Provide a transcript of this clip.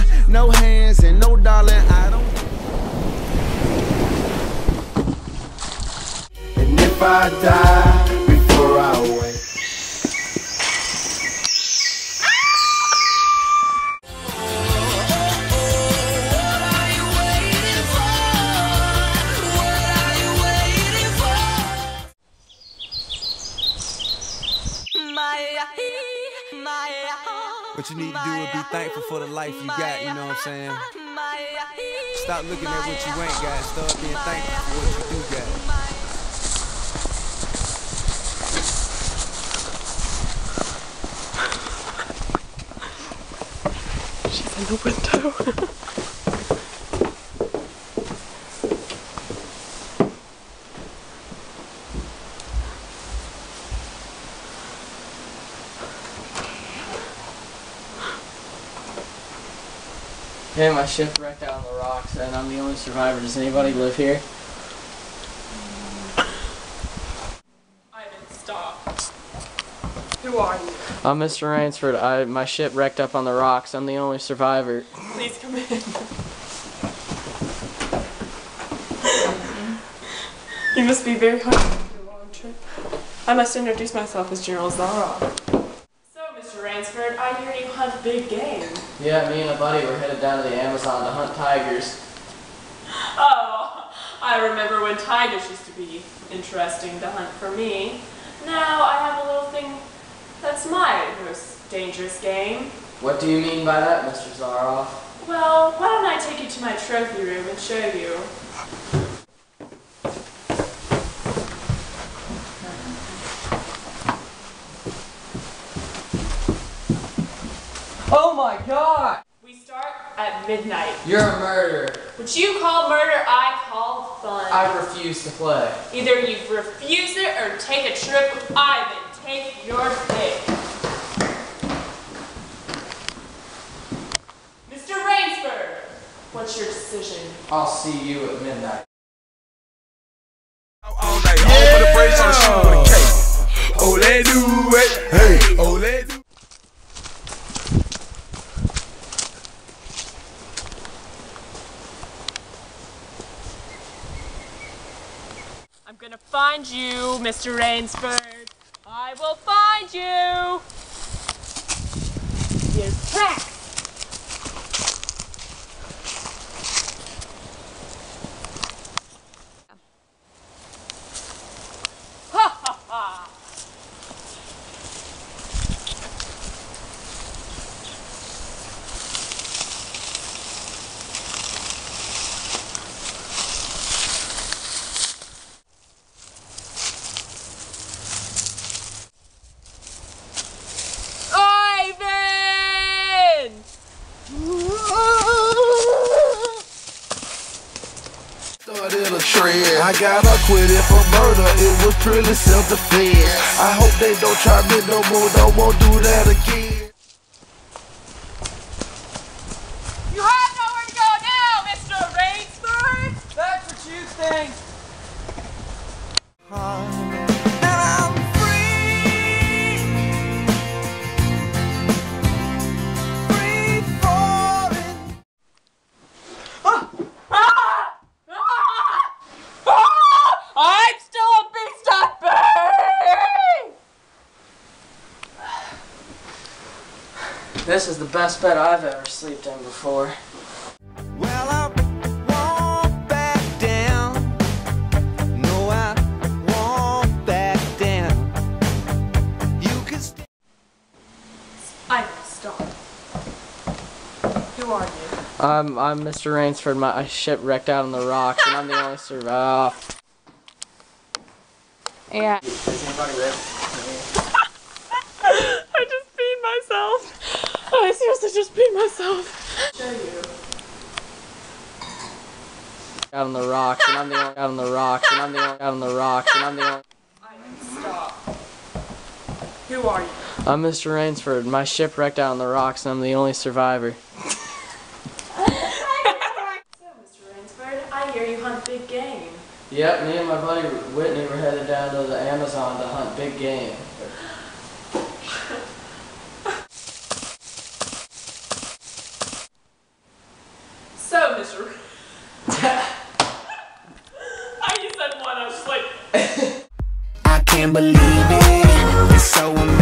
fly, no hands and no darling, I don't. And if I die before I wake, what you need to do is be thankful for the life you got, you know what I'm saying? Stop looking at what you ain't got and start being thankful for what you do got. She's in the window. Yeah, my ship wrecked out on the rocks, and I'm the only survivor. Does anybody live here? Ivan, stop. Who are you? I'm Mr. Rainsford. My ship wrecked up on the rocks. I'm the only survivor. Please come in. You must be very hungry after a long trip. I must introduce myself as General Zaroff. Rainsford, I hear you hunt big game. Yeah, me and a buddy were headed down to the Amazon to hunt tigers. Oh, I remember when tigers used to be interesting to hunt for me. Now I have a little thing that's my most dangerous game. What do you mean by that, Mr. Zaroff? Well, why don't I take you to my trophy room and show you? Oh my God! We start at midnight. You're a murderer. What you call murder, I call fun. I refuse to play. Either you refuse it or take a trip with Ivan. Take your pick. Mr. Rainsford, what's your decision? I'll see you at midnight. All night, all for the brace on shoe with a cake. Oh, they do it. Hey, oh, they do it. I'm gonna find you, Mr. Rainsford. I will find you. Here's crack. Ha ha ha. I got acquitted for murder, it was purely self-defense. I hope they don't try me no more, don't won't do that again. You have nowhere to go now, Mr. Rainsford! That's what you think. Now I'm free. Free falling. Ah! This is the best bed I've ever slept in before. Well, I won't back down. No, I won't back down. You can stay. I stop. Who are you? I'm Mr. Rainsford. My ship wrecked out on the rocks, and I'm the only survivor. Yeah. Does anybody live? I just peed myself. I seriously just beat myself. Show you. Out on the rocks, and I'm the only out on the rocks, and I'm the only out on the rocks, and I'm the only. Stop. Who are you? I'm Mr. Rainsford. My ship wrecked out on the rocks, and I'm the only survivor. So, Mr. Rainsford, I hear you hunt big game. Yep, me and my buddy Whitney were headed down to the Amazon to hunt big game. pleasure. I used that one, I was like... I can't believe it, it's so amazing.